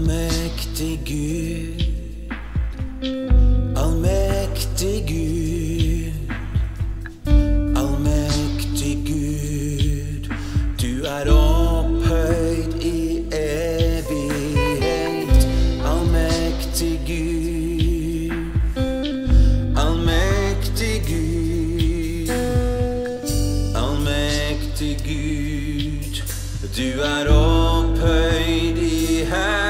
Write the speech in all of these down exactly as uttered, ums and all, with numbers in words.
Allmektig Gud, allmektig Gud, allmektig Gud. Du er opphøyd i evighet. Allmektig Gud, allmektig Gud, allmektig Gud. Du er opphøyd i herlighet.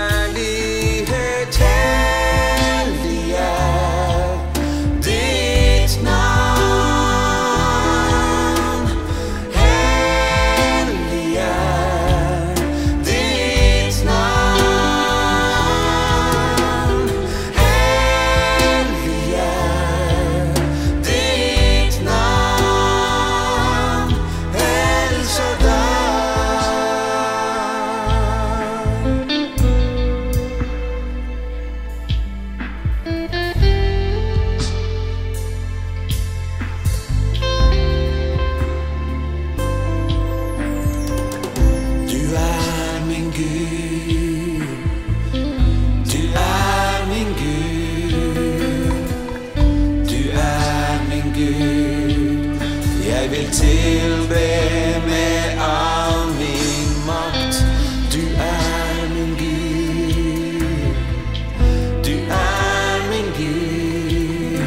Jeg vil tilbe med all min makt. Du er min Gud, du er min Gud,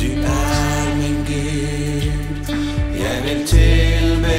du er min Gud. Jeg vil tilbe.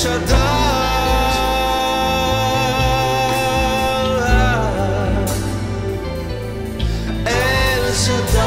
Shaddai, El Shaddai.